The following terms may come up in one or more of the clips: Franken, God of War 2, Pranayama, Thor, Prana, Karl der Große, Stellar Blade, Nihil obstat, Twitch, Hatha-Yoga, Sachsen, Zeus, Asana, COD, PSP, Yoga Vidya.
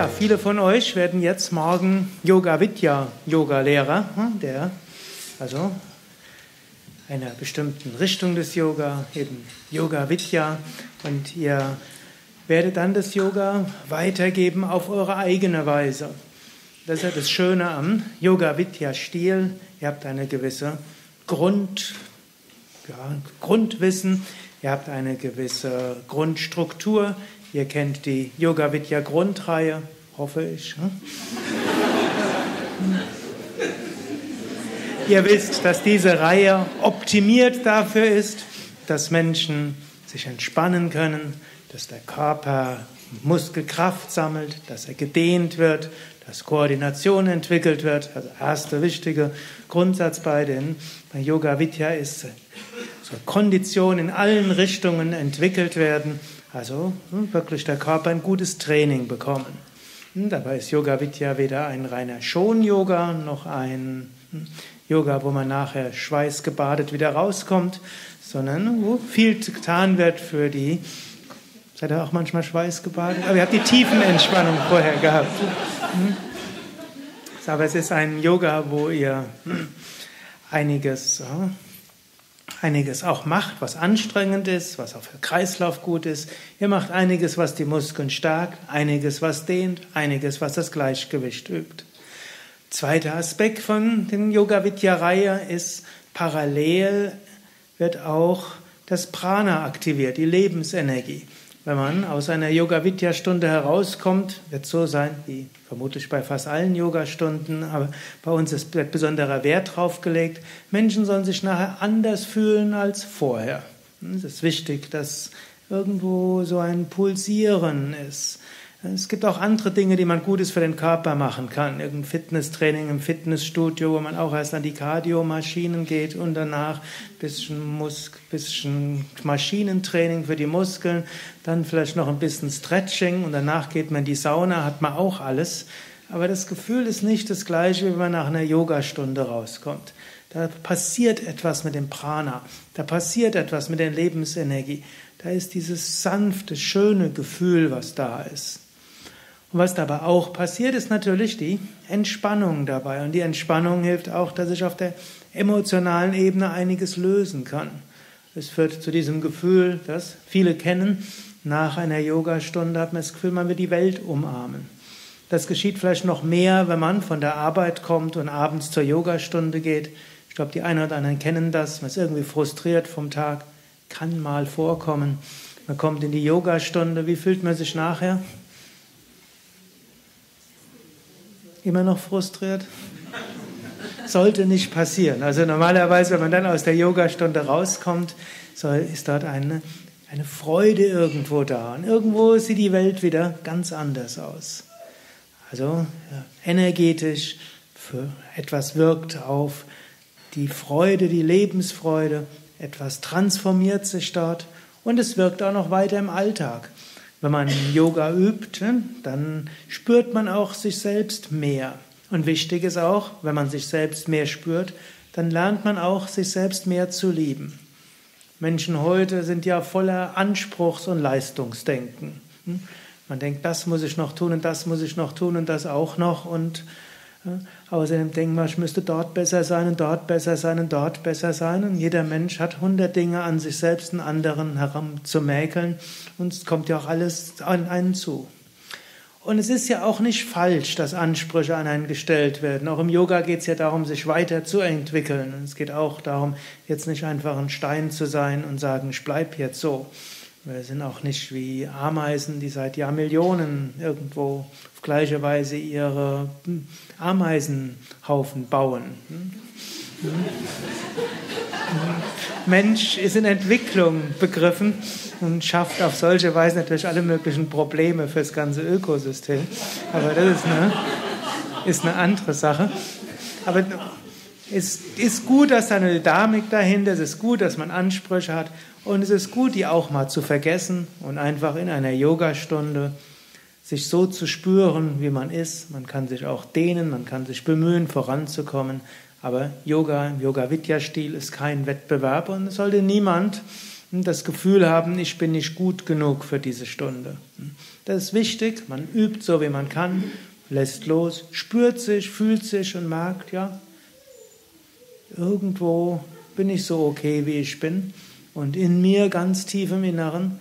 Ja, viele von euch werden jetzt morgen Yoga Vidya Yoga-Lehrer, der also einer bestimmten Richtung des Yoga, eben Yoga Vidya, und ihr werdet dann das Yoga weitergeben auf eure eigene Weise. Das ist ja das Schöne am Yoga Vidya Stil. Ihr habt eine gewisse Grundwissen, ihr habt eine gewisse Grundstruktur. Ihr kennt die Yoga Vidya Grundreihe, hoffe ich. Ihr wisst, dass diese Reihe optimiert dafür ist, dass Menschen sich entspannen können, dass der Körper Muskelkraft sammelt, dass er gedehnt wird, dass Koordination entwickelt wird. Also erster wichtige Grundsatz bei Yoga Vidya ist, so Kondition in allen Richtungen entwickelt werden. Also wirklich der Körper ein gutes Training bekommen. Dabei ist Yoga Vidya weder ein reiner Schon-Yoga noch ein Yoga, wo man nachher schweißgebadet wieder rauskommt, sondern wo viel getan wird für die... Seid ihr auch manchmal schweißgebadet? Aber ihr habt die Tiefenentspannung vorher gehabt. Aber es ist ein Yoga, wo ihr einiges auch macht, was anstrengend ist, was auf den Kreislauf gut ist. Ihr macht einiges, was die Muskeln stärkt, einiges, was dehnt, einiges, was das Gleichgewicht übt. Zweiter Aspekt von der Yoga Vidya Reihe ist, parallel wird auch das Prana aktiviert, die Lebensenergie. Wenn man aus einer Yoga Vidya Stunde herauskommt, wird es so sein, wie vermutlich bei fast allen Yogastunden, aber bei uns wird besonderer Wert drauf gelegt. Menschen sollen sich nachher anders fühlen als vorher. Es ist wichtig, dass irgendwo so ein Pulsieren ist. Es gibt auch andere Dinge, die man Gutes für den Körper machen kann. Irgendein Fitnesstraining im Fitnessstudio, wo man auch erst an die Kardiomaschinen geht und danach ein bisschen Maschinentraining für die Muskeln, dann vielleicht noch ein bisschen Stretching und danach geht man in die Sauna, hat man auch alles. Aber das Gefühl ist nicht das gleiche, wie man nach einer Yogastunde rauskommt. Da passiert etwas mit dem Prana, da passiert etwas mit der Lebensenergie. Da ist dieses sanfte, schöne Gefühl, was da ist. Und was dabei auch passiert, ist natürlich die Entspannung dabei. Und die Entspannung hilft auch, dass ich auf der emotionalen Ebene einiges lösen kann. Es führt zu diesem Gefühl, das viele kennen. Nach einer Yogastunde hat man das Gefühl, man will die Welt umarmen. Das geschieht vielleicht noch mehr, wenn man von der Arbeit kommt und abends zur Yogastunde geht. Ich glaube, die einen oder anderen kennen das. Man ist irgendwie frustriert vom Tag. Kann mal vorkommen. Man kommt in die Yogastunde. Wie fühlt man sich nachher? Immer noch frustriert? Sollte nicht passieren. Also normalerweise, wenn man dann aus der Yogastunde rauskommt, ist dort eine Freude irgendwo da. Und irgendwo sieht die Welt wieder ganz anders aus. Also energetisch für etwas wirkt auf die Freude, die Lebensfreude. Etwas transformiert sich dort und es wirkt auch noch weiter im Alltag. Wenn man Yoga übt, dann spürt man auch sich selbst mehr. Und wichtig ist auch, wenn man sich selbst mehr spürt, dann lernt man auch, sich selbst mehr zu lieben. Menschen heute sind ja voller Anspruchs- und Leistungsdenken. Man denkt, das muss ich noch tun und das muss ich noch tun und das auch noch und... Außerdem denken wir, ich müsste dort besser sein und dort besser sein und dort besser sein. Und jeder Mensch hat 100 Dinge an sich selbst und anderen herumzumäkeln. Und es kommt ja auch alles an einen zu. Und es ist ja auch nicht falsch, dass Ansprüche an einen gestellt werden. Auch im Yoga geht es ja darum, sich weiterzuentwickeln. Es geht auch darum, jetzt nicht einfach ein Stein zu sein und sagen, ich bleib jetzt so. Wir sind auch nicht wie Ameisen, die seit Jahrmillionen irgendwo auf gleiche Weise ihre Ameisenhaufen bauen. Mensch ist in Entwicklung begriffen und schafft auf solche Weise natürlich alle möglichen Probleme für das ganze Ökosystem. Aber das ist eine andere Sache. Aber es ist gut, dass da eine Dynamik dahinter ist, es ist gut, dass man Ansprüche hat und es ist gut, die auch mal zu vergessen und einfach in einer Yogastunde sich so zu spüren, wie man ist. Man kann sich auch dehnen, man kann sich bemühen, voranzukommen, aber Yoga im Yoga-Vidya-Stil ist kein Wettbewerb und es sollte niemand das Gefühl haben, ich bin nicht gut genug für diese Stunde. Das ist wichtig, man übt so, wie man kann, lässt los, spürt sich, fühlt sich und merkt, ja, irgendwo bin ich so okay, wie ich bin. Und in mir, ganz tief im Inneren,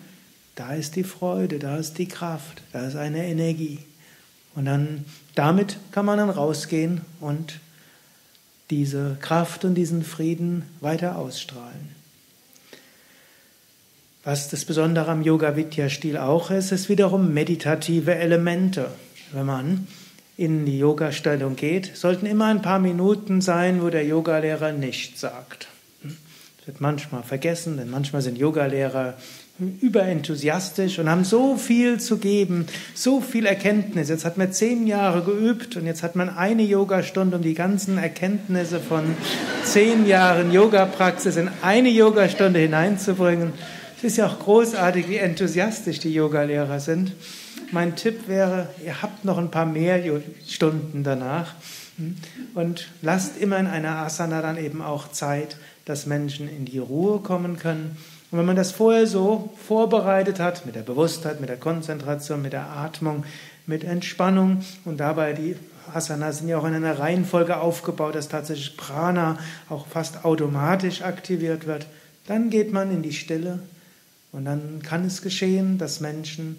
da ist die Freude, da ist die Kraft, da ist eine Energie. Und dann, damit kann man dann rausgehen und diese Kraft und diesen Frieden weiter ausstrahlen. Was das Besondere am Yoga-Vidya-Stil auch ist, ist wiederum meditative Elemente. Wenn man in die Yoga-Stellung geht, sollten immer ein paar Minuten sein, wo der Yogalehrer nichts sagt. Das wird manchmal vergessen, denn manchmal sind Yogalehrer überenthusiastisch und haben so viel zu geben, so viel Erkenntnis. Jetzt hat man 10 Jahre geübt und jetzt hat man eine Yogastunde, um die ganzen Erkenntnisse von 10 Jahren Yoga-Praxis in eine Yogastunde hineinzubringen. Es ist ja auch großartig, wie enthusiastisch die Yogalehrer sind. Mein Tipp wäre, ihr habt noch ein paar mehr Stunden danach und lasst immer in einer Asana dann eben auch Zeit, dass Menschen in die Ruhe kommen können. Und wenn man das vorher so vorbereitet hat, mit der Bewusstheit, mit der Konzentration, mit der Atmung, mit Entspannung und dabei die Asanas sind ja auch in einer Reihenfolge aufgebaut, dass tatsächlich Prana auch fast automatisch aktiviert wird, dann geht man in die Stille und dann kann es geschehen, dass Menschen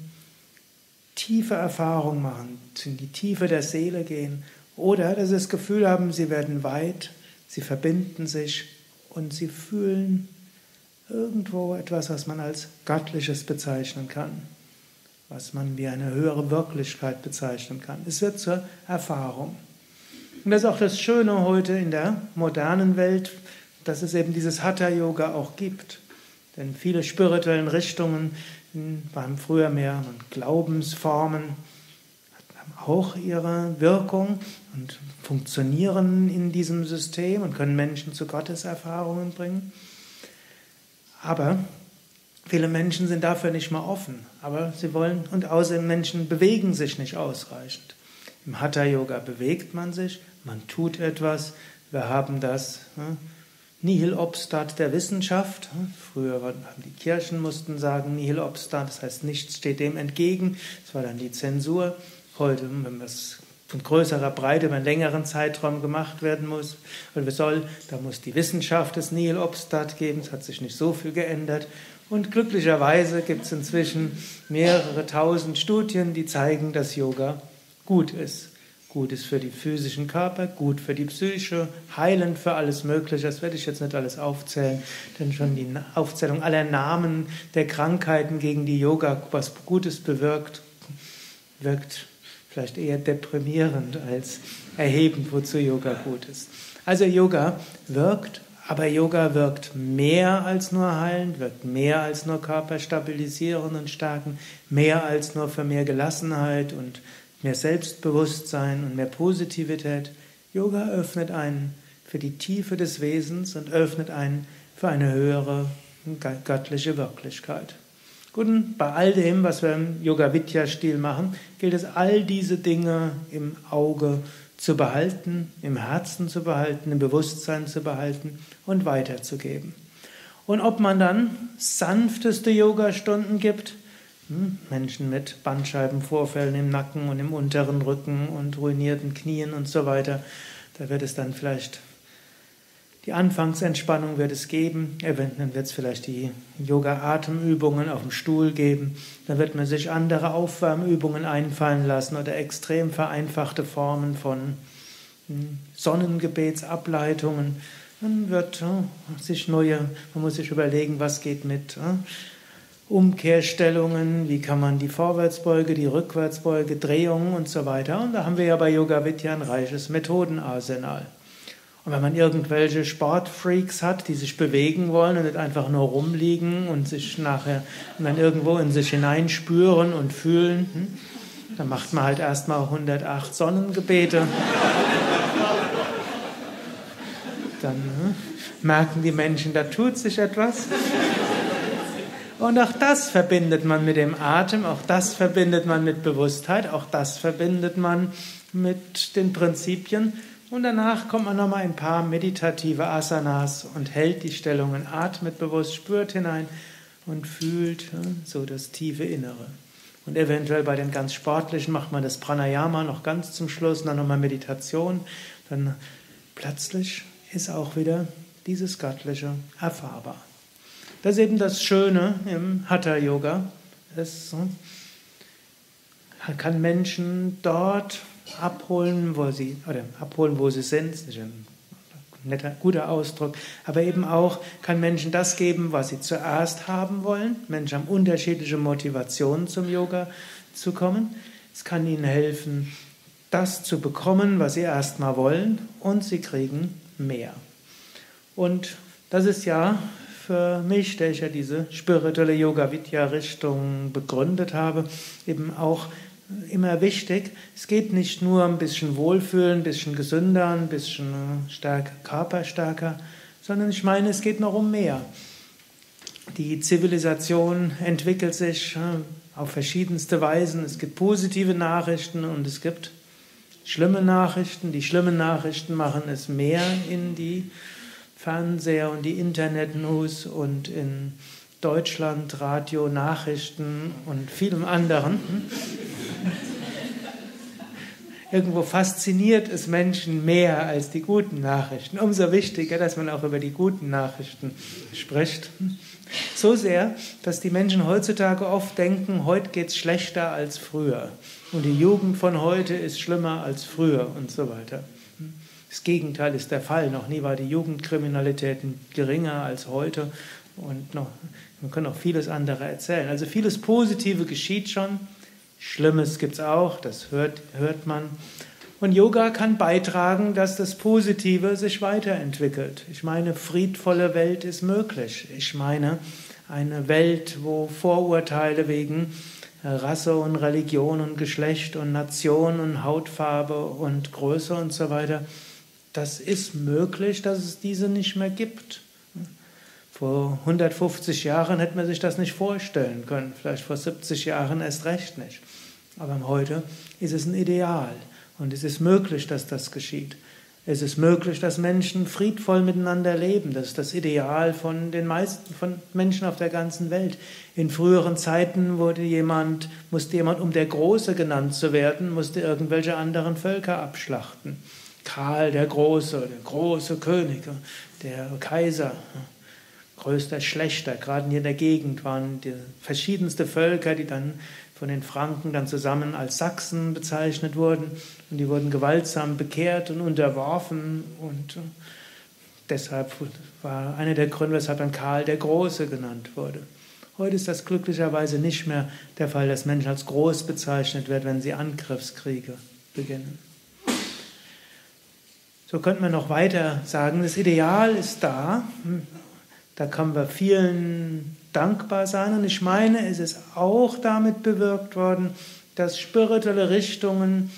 tiefe Erfahrungen machen, in die Tiefe der Seele gehen oder dass sie das Gefühl haben, sie werden weit, sie verbinden sich und sie fühlen irgendwo etwas, was man als Göttliches bezeichnen kann, was man wie eine höhere Wirklichkeit bezeichnen kann. Es wird zur Erfahrung. Und das ist auch das Schöne heute in der modernen Welt, dass es eben dieses Hatha-Yoga auch gibt. Denn viele spirituellen Richtungen waren früher mehr Glaubensformen, haben auch ihre Wirkung und funktionieren in diesem System und können Menschen zu Gotteserfahrungen bringen. Aber viele Menschen sind dafür nicht mal offen. Aber sie wollen, und außerdem Menschen bewegen sich nicht ausreichend. Im Hatha-Yoga bewegt man sich, man tut etwas. Wir haben das Nihil obstat der Wissenschaft. Früher haben die Kirchen mussten sagen Nihil obstat, das heißt nichts steht dem entgegen. Das war dann die Zensur. Heute, wenn man es von größerer Breite über einen längeren Zeitraum gemacht werden muss. Und da muss die Wissenschaft des Nihil obstat geben. Es hat sich nicht so viel geändert. Und glücklicherweise gibt es inzwischen mehrere tausend Studien, die zeigen, dass Yoga gut ist. Gut ist für den physischen Körper, gut für die Psyche, heilend für alles Mögliche. Das werde ich jetzt nicht alles aufzählen, denn schon die Aufzählung aller Namen der Krankheiten, gegen die Yoga was Gutes bewirkt, wirkt vielleicht eher deprimierend als erhebend, wozu Yoga gut ist. Also Yoga wirkt, aber Yoga wirkt mehr als nur heilend, wirkt mehr als nur Körper stabilisieren und stärken, mehr als nur für mehr Gelassenheit und mehr Selbstbewusstsein und mehr Positivität. Yoga öffnet einen für die Tiefe des Wesens und öffnet einen für eine höhere göttliche Wirklichkeit. Gut, und bei all dem, was wir im Yoga-Vidya-Stil machen, gilt es, all diese Dinge im Auge zu behalten, im Herzen zu behalten, im Bewusstsein zu behalten und weiterzugeben. Und ob man dann sanfteste Yoga-Stunden gibt, Menschen mit Bandscheibenvorfällen im Nacken und im unteren Rücken und ruinierten Knien und so weiter. Da wird es dann vielleicht, die Anfangsentspannung wird es geben, dann wird es vielleicht die Yoga-Atemübungen auf dem Stuhl geben, dann wird man sich andere Aufwärmübungen einfallen lassen oder extrem vereinfachte Formen von Sonnengebetsableitungen. Dann wird sich man muss sich überlegen, was geht mit Umkehrstellungen, wie kann man die Vorwärtsbeuge, die Rückwärtsbeuge, Drehungen und so weiter. Und da haben wir ja bei Yoga Vidya ein reiches Methodenarsenal. Und wenn man irgendwelche Sportfreaks hat, die sich bewegen wollen und nicht einfach nur rumliegen und sich nachher und dann irgendwo in sich hineinspüren und fühlen, dann macht man halt erstmal 108 Sonnengebete. Dann merken die Menschen, da tut sich etwas. Und auch das verbindet man mit dem Atem, auch das verbindet man mit Bewusstheit, auch das verbindet man mit den Prinzipien. Und danach kommt man nochmal ein paar meditative Asanas und hält die Stellungen, atmet bewusst, spürt hinein. und fühlt so das tiefe Innere. Und eventuell bei den ganz Sportlichen macht man das Pranayama noch ganz zum Schluss, dann nochmal Meditation, dann plötzlich ist auch wieder dieses Göttliche erfahrbar. Das ist eben das Schöne im Hatha-Yoga. Es kann Menschen dort abholen, wo sie sind, das ist ein netter, guter Ausdruck, aber eben auch kann Menschen das geben, was sie zuerst haben wollen. Menschen haben unterschiedliche Motivationen, zum Yoga zu kommen. Es kann ihnen helfen, das zu bekommen, was sie erstmal wollen, und sie kriegen mehr. Und das ist ja für mich, der ich ja diese spirituelle Yoga-Vidya-Richtung begründet habe, eben auch immer wichtig. Es geht nicht nur ein bisschen wohlfühlen, ein bisschen gesünder, ein bisschen stärker, körperstärker, sondern ich meine, es geht noch um mehr. Die Zivilisation entwickelt sich auf verschiedenste Weisen. Es gibt positive Nachrichten und es gibt schlimme Nachrichten. Die schlimmen Nachrichten machen es mehr in die Fernseher und die Internet-News und in Deutschland, Radio, Nachrichten und vielem anderen. Irgendwo fasziniert es Menschen mehr als die guten Nachrichten. Umso wichtiger, dass man auch über die guten Nachrichten spricht. So sehr, dass die Menschen heutzutage oft denken, heute geht's schlechter als früher. Und die Jugend von heute ist schlimmer als früher und so weiter. Das Gegenteil ist der Fall. Noch nie war die Jugendkriminalität geringer als heute. Und noch, man kann auch vieles andere erzählen. Also vieles Positive geschieht schon. Schlimmes gibt es auch, das hört man. Und Yoga kann beitragen, dass das Positive sich weiterentwickelt. Ich meine, friedvolle Welt ist möglich. Ich meine, eine Welt, wo Vorurteile wegen Rasse und Religion und Geschlecht und Nation und Hautfarbe und Größe und so weiter, das ist möglich, dass es diese nicht mehr gibt. Vor 150 Jahren hätte man sich das nicht vorstellen können, vielleicht vor 70 Jahren erst recht nicht. Aber heute ist es ein Ideal und es ist möglich, dass das geschieht. Es ist möglich, dass Menschen friedvoll miteinander leben. Das ist das Ideal von den meisten von Menschen auf der ganzen Welt. In früheren Zeiten musste jemand, um der Große genannt zu werden, musste irgendwelche anderen Völker abschlachten. Karl der große König, der Kaiser, größter Schlechter. Gerade hier in der Gegend waren die verschiedensten Völker, die dann von den Franken dann zusammen als Sachsen bezeichnet wurden. Und die wurden gewaltsam bekehrt und unterworfen. Und deshalb war einer der Gründe, weshalb dann Karl der Große genannt wurde. Heute ist das glücklicherweise nicht mehr der Fall, dass Menschen als groß bezeichnet werden, wenn sie Angriffskriege beginnen. So könnte man noch weiter sagen, das Ideal ist da. Da können wir vielen dankbar sein. Und ich meine, es ist auch damit bewirkt worden, dass spirituelle Richtungen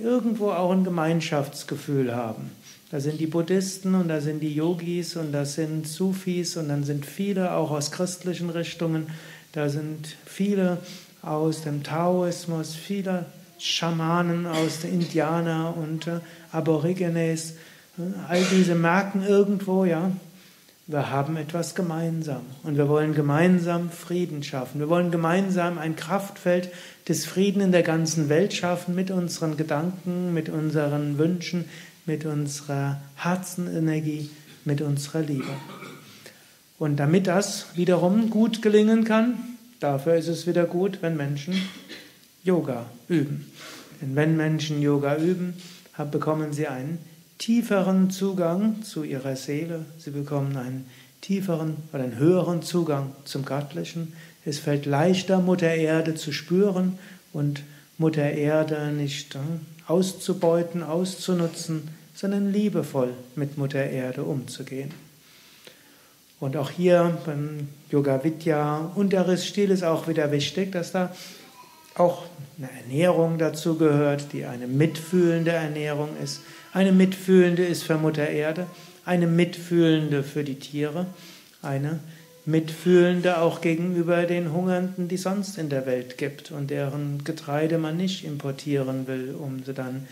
irgendwo auch ein Gemeinschaftsgefühl haben. Da sind die Buddhisten und da sind die Yogis und da sind Sufis und dann sind viele auch aus christlichen Richtungen, da sind viele aus dem Taoismus, viele Schamanen aus den Indianer und Aborigines. All diese merken irgendwo, ja, wir haben etwas gemeinsam und wir wollen gemeinsam Frieden schaffen. Wir wollen gemeinsam ein Kraftfeld des Friedens in der ganzen Welt schaffen, mit unseren Gedanken, mit unseren Wünschen, mit unserer Herzenenergie, mit unserer Liebe. Und damit das wiederum gut gelingen kann, dafür ist es wieder gut, wenn Menschen Yoga üben. Denn wenn Menschen Yoga üben, bekommen sie einen tieferen Zugang zu ihrer Seele, sie bekommen einen tieferen oder einen höheren Zugang zum Göttlichen. Es fällt leichter, Mutter Erde zu spüren und Mutter Erde nicht auszubeuten, auszunutzen, sondern liebevoll mit Mutter Erde umzugehen. Und auch hier beim Yoga Vidya Unterrichtsstil ist auch wieder wichtig, dass da auch eine Ernährung dazu gehört, die eine mitfühlende Ernährung ist. Eine mitfühlende ist für Mutter Erde, eine mitfühlende für die Tiere, eine mitfühlende auch gegenüber den Hungernden, die sonst in der Welt gibt und deren Getreide man nicht importieren will, um sie dann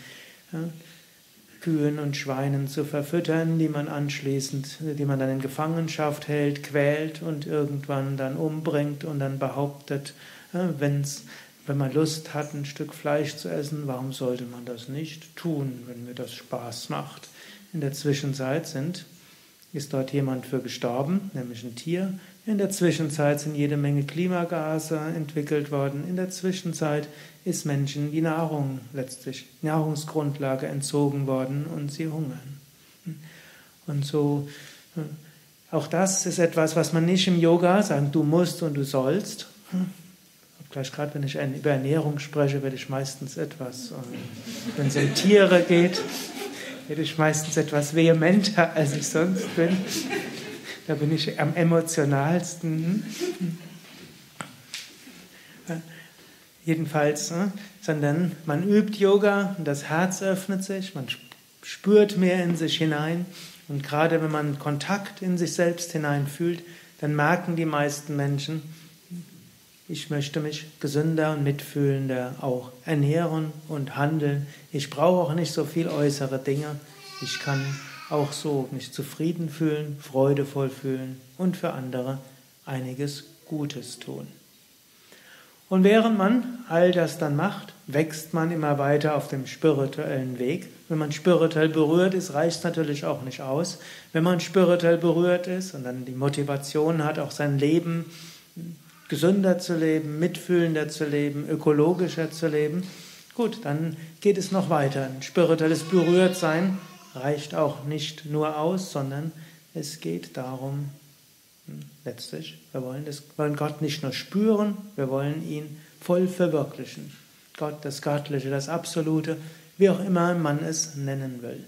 Kühen und Schweinen zu verfüttern, die man dann in Gefangenschaft hält, quält und irgendwann dann umbringt und dann behauptet, wenn man Lust hat, ein Stück Fleisch zu essen, warum sollte man das nicht tun, wenn mir das Spaß macht? In der Zwischenzeit ist dort jemand für gestorben, nämlich ein Tier. In der Zwischenzeit sind jede Menge Klimagase entwickelt worden. In der Zwischenzeit ist Menschen die Nahrung letztlich, Nahrungsgrundlage entzogen worden und sie hungern. Und so, auch das ist etwas, was man nicht im Yoga sagt, du musst und du sollst. Gleich gerade, wenn ich über Ernährung spreche, werde ich meistens etwas, wenn es um Tiere geht, werde ich meistens etwas vehementer, als ich sonst bin. Da bin ich am emotionalsten. Jedenfalls, sondern man übt Yoga und das Herz öffnet sich, man spürt mehr in sich hinein. Und gerade wenn man Kontakt in sich selbst hinein fühlt, dann merken die meisten Menschen, ich möchte mich gesünder und mitfühlender auch ernähren und handeln. Ich brauche auch nicht so viel äußere Dinge. Ich kann auch so mich zufrieden fühlen, freudevoll fühlen und für andere einiges Gutes tun. Und während man all das dann macht, wächst man immer weiter auf dem spirituellen Weg. Wenn man spirituell berührt ist, reicht es natürlich auch nicht aus. Wenn man spirituell berührt ist und dann die Motivation hat, auch sein Leben gesünder zu leben, mitfühlender zu leben, ökologischer zu leben, gut, dann geht es noch weiter. Ein spirituelles Berührtsein reicht auch nicht nur aus, sondern es geht darum, letztlich, wir wollen Gott nicht nur spüren, wir wollen ihn voll verwirklichen. Gott, das Göttliche, das Absolute, wie auch immer man es nennen will.